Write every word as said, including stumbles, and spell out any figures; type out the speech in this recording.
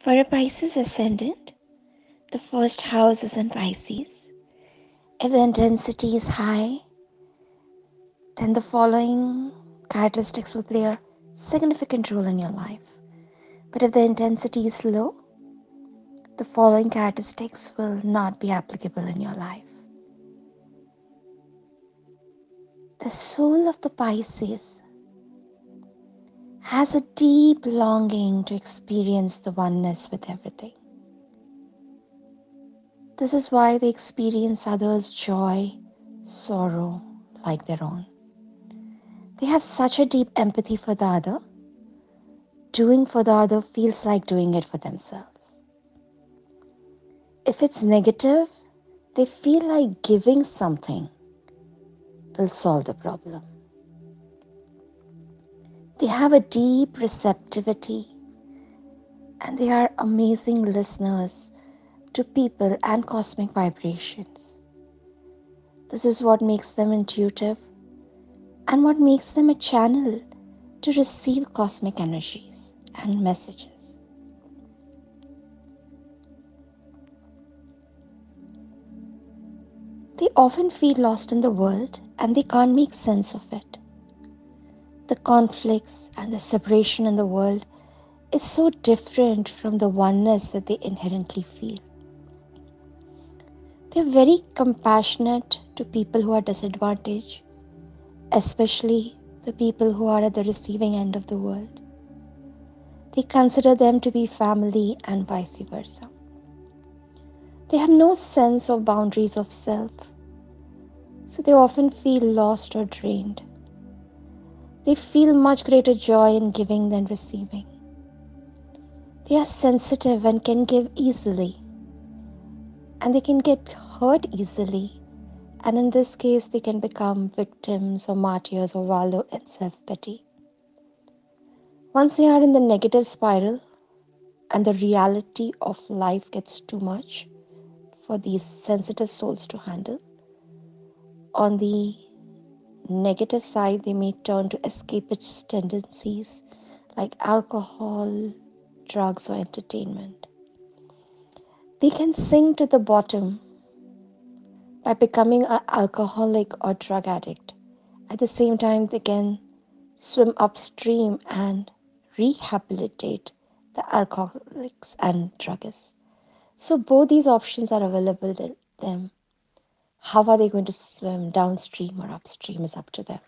For a Pisces ascendant, the first house is in Pisces. If the intensity is high, then the following characteristics will play a significant role in your life. But if the intensity is low, the following characteristics will not be applicable in your life. The soul of the Pisces has a deep longing to experience the oneness with everything. This is why they experience others' joy, sorrow like their own. They have such a deep empathy for the other. Doing for the other feels like doing it for themselves. If it's negative, they feel like giving something will solve the problem. They have a deep receptivity, and they are amazing listeners to people and cosmic vibrations. This is what makes them intuitive and what makes them a channel to receive cosmic energies and messages. They often feel lost in the world and they can't make sense of it. The conflicts and the separation in the world is so different from the oneness that they inherently feel. They are very compassionate to people who are disadvantaged, especially the people who are at the receiving end of the world. They consider them to be family and vice versa. They have no sense of boundaries of self, so they often feel lost or drained. They feel much greater joy in giving than receiving. They are sensitive and can give easily, and they can get hurt easily, and in this case they can become victims or martyrs or wallow in self-pity. Once they are in the negative spiral and the reality of life gets too much for these sensitive souls to handle, on the negative side, they may turn to escapist tendencies like alcohol, drugs, or entertainment. They can sink to the bottom by becoming an alcoholic or drug addict. At the same time, they can swim upstream and rehabilitate the alcoholics and druggists. So both these options are available to them. How are they going to swim downstream or upstream is up to them.